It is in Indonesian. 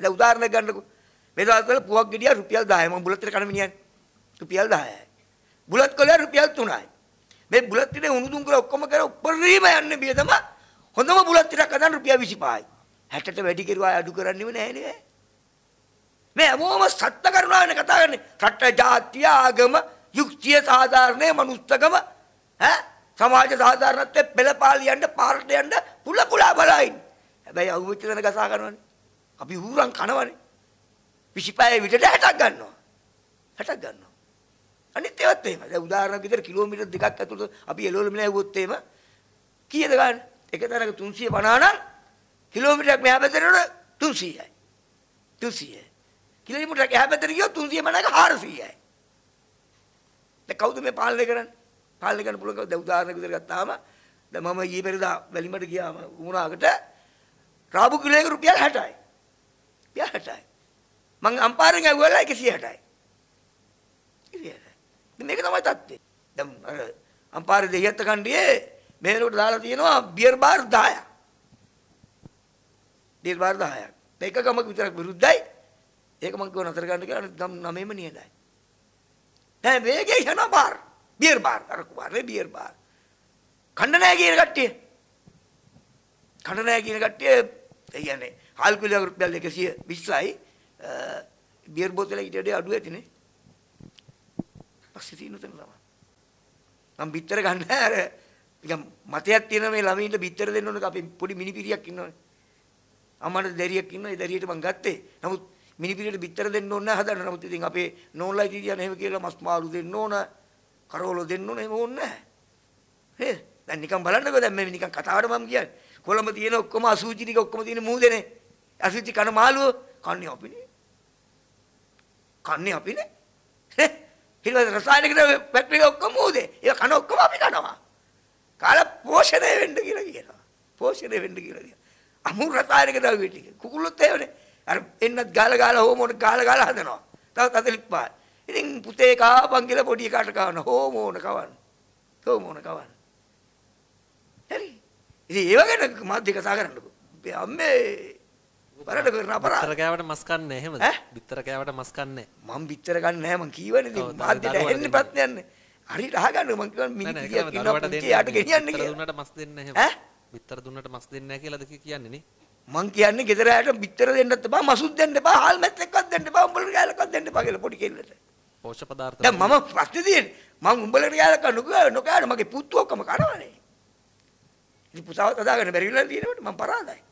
ada udaranya ganda. Beda kalau puak gede rupiah dah, emang bulat terkadang minian rupiah dah. Bulat kalau rupiah tuh naik. Be bulat tidak unudung kalau kamu kalau perih mayan nih biasa mah. Honda mah bulat tidak kadang rupiah bisa pai. Hati itu beri keluar adu keran nih mana ini. Be mau mas satta karena nih katakan nih satta jatia agama yuktiya sadar nih manusia agama, samaja sadar nanti pelapali anda partai anda pula pula balain. Be aku bicara negara kan nih. Abi hurang karena mana? Bisipai itu dah hatakan no. Ani tewat tema, dah udarana kita kilometer dekat kat tu, api elol mina ikut tema, kira degan, ekatana ke tunsia banana, kilometer ke apa teror tunsia, kilometer ke apa teror tunsia mana ke harfi ay, dah kau tu me pal degan pulang kau dah udarana kita kat tama, dah mama ye berda, belimar gya mama, umurah kita, rabu kilo ke rupiah hatai. Mang ampar nggak gue lagi kesiatai. Ini kita mau tati. Dem ampar dia tekan dia, menurut dalam dia no biar bar daya. Mereka kamu bicara berudai, mereka kamu kau nasehatkan dia, dem nama ini ada. Nah mereka yang ampar, biar bar, aku barnya biar bar. Kandangnya gini kat dia, iya nih. Hal kuliah rupiah lagi sih, bislai. Biar botol lagi dia adu ya tine, pasti tino tengah lama. Am bitter kan ada, jam mati hati nama lami itu bitter deh nona kapi puri mini piriak kino, amana deriak kino deriak itu manggatte, namu mini piriak bitter deh nona ada namu tuh tinggal pe nona itu dia nih kira mas malu deh nona, karolo deh nona mau nona, dan nikam balan nego deh, nikam kata orang mam kian, kalau mati eno koma suci nih kau mati eno muda nih, asuci karena malu, karena apa ini? කන්නේ අපිනේ ඊළඟ රසායනික ද්‍රව්‍ය බැක්ටීරියා ඔක්කොම උදේ ඒක කන ඔක්කොම අපි කනවා කාලා පෝෂණය වෙන්න කියලා කියනවා අමුරු රසායනික ද්‍රව්‍ය ටික කුකුල්ලොත් ඒවනේ අර එන්නත් ගාලා හෝමෝන ගාලා හදනවා තවත් අතලිප්පා ඉතින් පුතේ කාපන් කියලා පොඩි එකාට කවන හෝමෝන කවන්න හරි ඉතින් ඒ වගේ නේ මාධ්‍ය කතා කරන්නකෝ අම්මේ Parade karena apa? Bicara kayak apa? Maskan nih, emang. Bicara kayak apa? Maskan nih. Mam bicara kan nih, emang kiwa nih. Mati dah, ini pertanyaan nih. Hari dah kan, emang kiwa mini kiwa kilo punci, ada kerian nih. Bicara dunia mas din nih, emang. Bicara dunia mas din nih, kira dekik kian ini. Mang kian nih, kita ada bicara din deh, bah masuk din deh, bah hal metlekat din deh, bah umbel galakot din deh, pakai lepori kian deh. Posya padar. Dah, mama pasti din, mama umbel galakot nuker, makai putu, kamu kara nih. Ini pusawat ada kan, beriulan din, mampara dah.